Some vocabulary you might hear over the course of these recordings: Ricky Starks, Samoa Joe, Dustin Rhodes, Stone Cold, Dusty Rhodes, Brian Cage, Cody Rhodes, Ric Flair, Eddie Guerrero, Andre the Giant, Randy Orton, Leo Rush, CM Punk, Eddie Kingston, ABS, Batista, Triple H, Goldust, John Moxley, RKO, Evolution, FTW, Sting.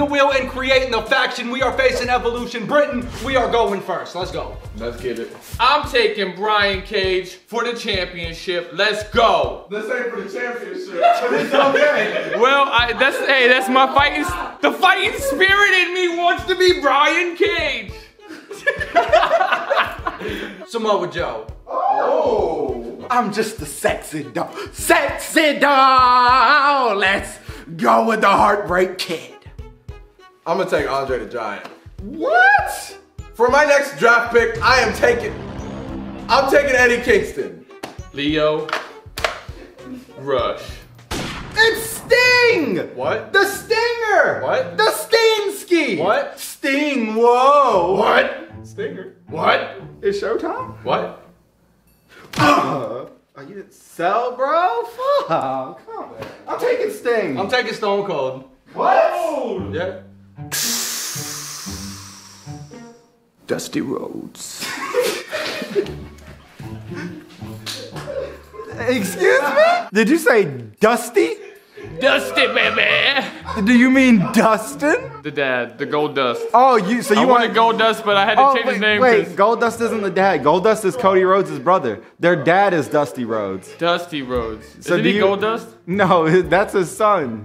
the wheel and creating the faction. We are facing Evolution Britain. We are going first. Let's go. Let's get it. I'm taking Brian Cage for the championship. Let's go. This ain't for the championship, but it's okay. Well, that's my fighting. The fighting spirit in me wants to be Brian Cage. Samoa Joe. Oh. I'm just the sexy dog. Sexy dog. Let's go with the Heartbreak Kid. I'm gonna take Andre the Giant. What? For my next draft pick, I'm taking Eddie Kingston. Leo Rush. It's Sting! What? The Stinger! What? The Sting Ski! What? Sting, whoa! What? Stinger. What? It's showtime? What? Are you at sell, bro? Fuck! Come on. I'm taking Sting. I'm taking Stone Cold. What? Yeah. Dusty Rhodes. Excuse me? Did you say Dusty? Dusty, baby. Do you mean Dustin? The dad, the Goldust. Oh, you. So you wanted Goldust, but I had to change his name. Wait, Goldust isn't the dad. Goldust is Cody Rhodes' brother. Their dad is Dusty Rhodes. Dusty Rhodes. So isn't he Goldust? No, that's his son,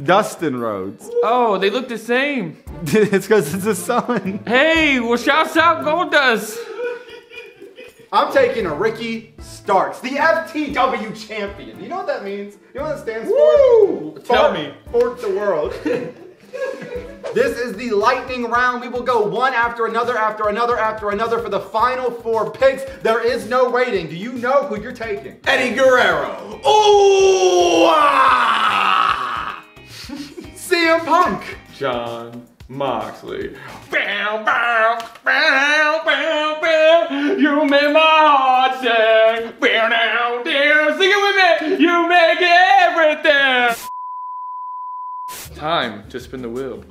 Dustin Rhodes. Oh, they look the same. It's because it's his son. Hey, well, shouts out Goldust. I'm taking a Ricky Starks, the FTW champion. You know what that means? You know what it stands Woo! For? Tell me. Fort the world. This is the lightning round. We will go one after another, after another, after another for the final four picks. There is no waiting. Do you know who you're taking? Eddie Guerrero. Ooh! Ah! CM Punk. John Moxley. Bow, bow, bow, bow, bow. You make my heart sing. Bow, now, dear. Sing it with me. You make everything. Time to spin the wheel.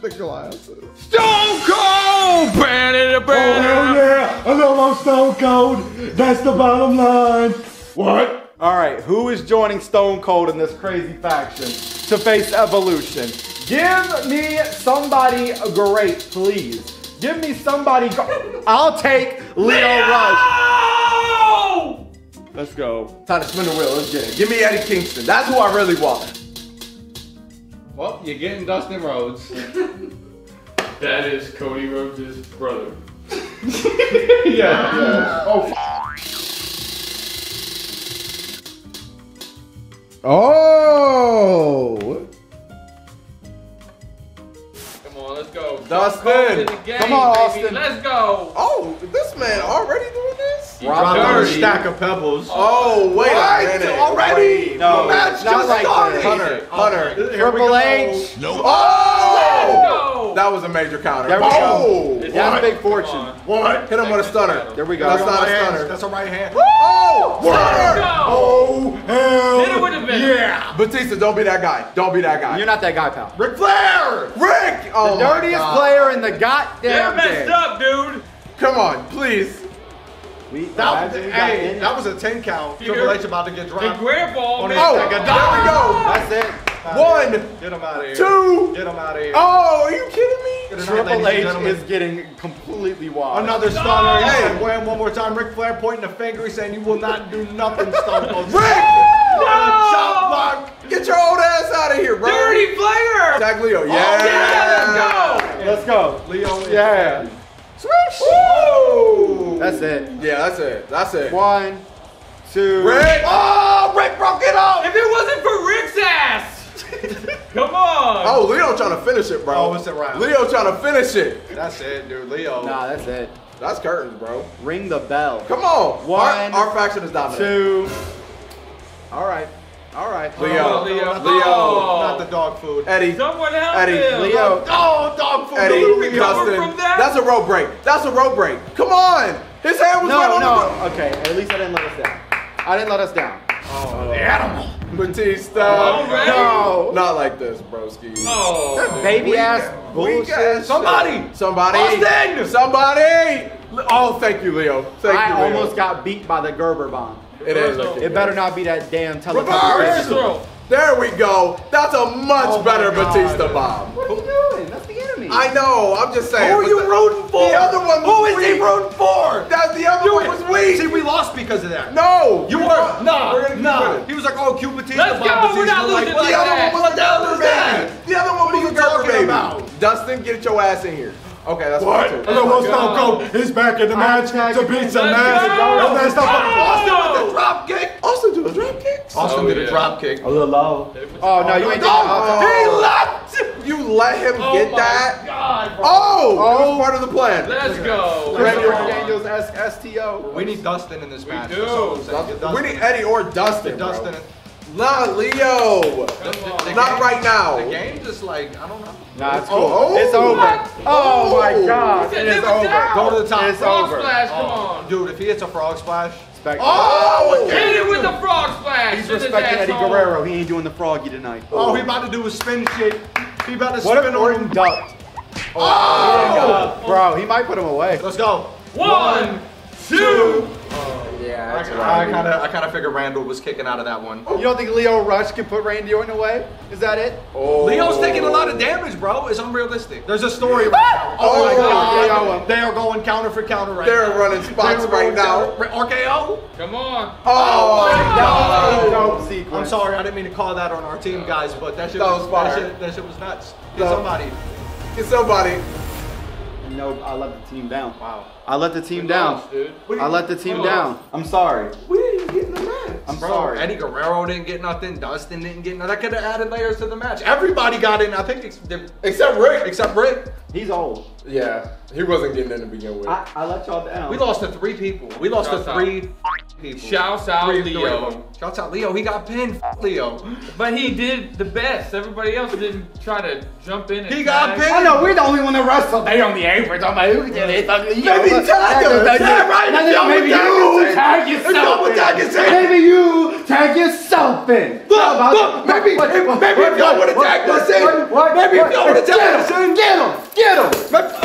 The glasses. Stone Cold! Branded, oh, yeah. I know I'm Stone Cold. That's the bottom line. What? All right, who is joining Stone Cold in this crazy faction to face Evolution? Give me somebody great, please. Give me somebody I'll take Leo Rush. Let's go. Time to spin the wheel, let's get it. Give me Eddie Kingston, that's who I really want. Well, you're getting Dustin Rhodes. That is Cody Rhodes' brother. yeah. Oh, Oh! Come on, let's go. Dustin! Come on, Austin! Let's go! Oh, this man already doing this? He dropped a stack of pebbles. Oh, wait a minute. Already? No, match just like started. Hunter. Triple H. No. Oh! Let's go! That was a major counter. There we go. That's a big fortune. What? Hit him with a stunner. There we go. That's not a stunner. That's a right hand. Oh! Stunner! Oh, hell! Yeah, Batista, don't be that guy. Don't be that guy. You're not that guy, pal. Ric Flair! Rick! Oh, the dirtiest player in the goddamn game. They're messed up, dude. Come on, please. That was a 10 count. Triple H about to get dropped. The grab ball. Oh, there we go. That's it. One. Get him out of here. Two. Get him out of here. Oh, are you kidding me? Triple H is getting completely wild. Another stunner. Hey, wham, one more time. Ric Flair pointing the finger saying you will not do nothing, Stone Cold. Rick! No! Get your old ass out of here, bro. Dirty player! Tag Leo, yeah! Oh, yeah, let's go! Let's go. Leo, yeah. Swish! Woo! That's it. Yeah, that's it. That's it. One, two. Rick! Oh, Rick broke it off! If it wasn't for Rick's ass! Come on! Oh, Leo trying to finish it, bro. Oh, it's a round. Leo trying to finish it. That's it, dude. Leo. Nah, that's it. That's curtains, bro. Ring the bell. Come on! One. Our faction is dominant. Two. All right. Leo. Not the dog food. Eddie. Someone help him. Leo. Oh, dog food. Eddie. Dustin. From that? That's a road break. Come on. His hand was right on the road. Okay, at least I didn't let us down. Oh, the animal. Batista. No. Not like this, broski. Oh. That baby ass bullshit. Somebody. Austin. Somebody. Oh, thank you, Leo. I almost got beat by the Gerber bomb. It is. It better not be that damn telephone. There we go. That's a much better Batista bomb. What are you doing? That's the enemy. I know. I'm just saying. Who are you rooting for? The other one. Who is he rooting for? That the other one was weak. See, we lost because of that. No. You were. No. No. He was like, oh, cute Batista bomb. We're not losing like that. What the hell is that? The other one was a girl baby. Dustin, get your ass in here. Okay, that's what? And the World Stone Cold is back in the match to beat some ass. Austin with the drop kick. Austin did a drop kick. Austin did a drop kick. A little low. Oh no, you ain't. He left. You let him get that. God, oh, part of the plan. Let's go. Daniels STO. We need Dustin in this match. We do. We need Eddie or Dustin. Dustin. Not Leo. Not right now. The game just like I don't know. Nah, it's cool. It's over. What? Oh my God! It's over. Go to the top. It's over. Frog splash, come on, dude. If he hits a frog splash, hit it with the frog splash. He's respecting Eddie Guerrero. He ain't doing the froggy tonight. Oh, he about to do a spin shit. He about to spin on him. Ducked. Oh, bro, he might put him away. Let's go. One, two. Yeah, I kind of figured Randall was kicking out of that one. You don't think Leo Rush can put Randy Orton away? Is that it? Oh. Leo's taking a lot of damage, bro. It's unrealistic. There's a story right now. Oh my God. They are going counter for counter right now. They're running spots right now. RKO? Come on. Oh my God. I'm sorry, I didn't mean to call that on our team, guys, but that shit was nuts. Get somebody. Get somebody. No, I let the team down. Wow. I let the team down. I let the team down. I'm sorry. We didn't get in the match. I'm sorry. Eddie Guerrero didn't get nothing. Dustin didn't get nothing. I could have added layers to the match. Everybody got in, I think, except Rick. Except Rick. He's old. Yeah. He wasn't getting in to begin with. I let y'all down. We lost to three people. We lost to three people. Shouts out Leo. Shouts out Leo. He got pinned, Leo. But he did the best. Everybody else didn't try to jump in. He got pinned. I know we're the only one that wrestled. They on the apron. I'm like, who did it? Maybe tag him. Maybe you tag yourself in. Look, maybe if y'all would have tagged us in. Get him. Get him.